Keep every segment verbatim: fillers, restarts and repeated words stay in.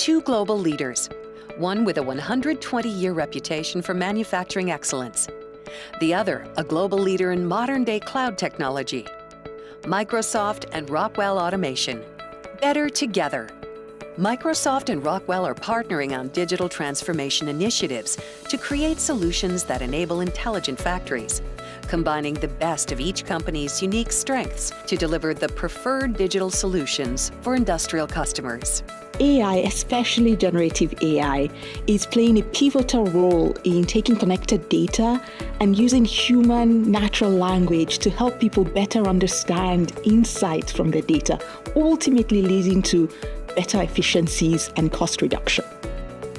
two global leaders, one with a one hundred twenty year reputation for manufacturing excellence, the other a global leader in modern-day cloud technology. Microsoft and Rockwell Automation. Better together. Microsoft and Rockwell are partnering on digital transformation initiatives to create solutions that enable intelligent factories, combining the best of each company's unique strengths to deliver the preferred digital solutions for industrial customers. A I, especially generative A I, is playing a pivotal role in taking connected data and using human natural language to help people better understand insights from the data, ultimately leading to better efficiencies and cost reduction.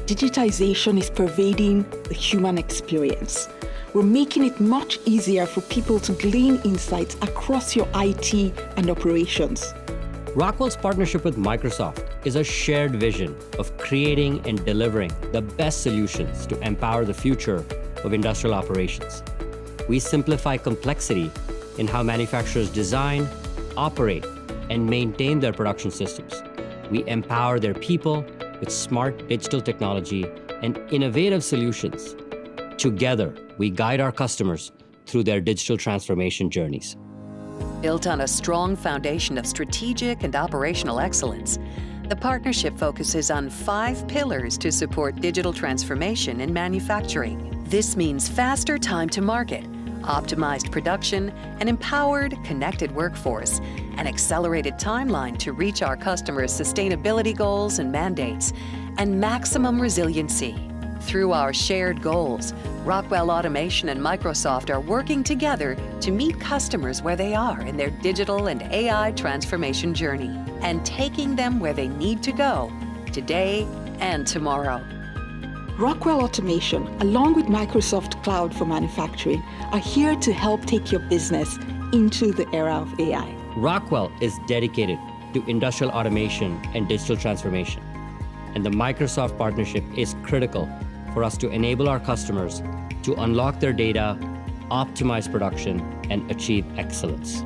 Digitization is pervading the human experience. We're making it much easier for people to glean insights across your I T and operations. Rockwell's partnership with Microsoft is a shared vision of creating and delivering the best solutions to empower the future of industrial operations. We simplify complexity in how manufacturers design, operate, and maintain their production systems. We empower their people with smart digital technology and innovative solutions. Together, we guide our customers through their digital transformation journeys. Built on a strong foundation of strategic and operational excellence, the partnership focuses on five pillars to support digital transformation in manufacturing. This means faster time to market, optimized production, an empowered, connected workforce, an accelerated timeline to reach our customers' sustainability goals and mandates, and maximum resiliency. Through our shared goals, Rockwell Automation and Microsoft are working together to meet customers where they are in their digital and A I transformation journey and taking them where they need to go, today and tomorrow. Rockwell Automation, along with Microsoft Cloud for Manufacturing, are here to help take your business into the era of A I. Rockwell is dedicated to industrial automation and digital transformation, and the Microsoft partnership is critical for us to enable our customers to unlock their data, optimize production, and achieve excellence.